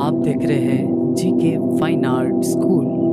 आप देख रहे हैं जीके फाइन आर्ट स्कूल।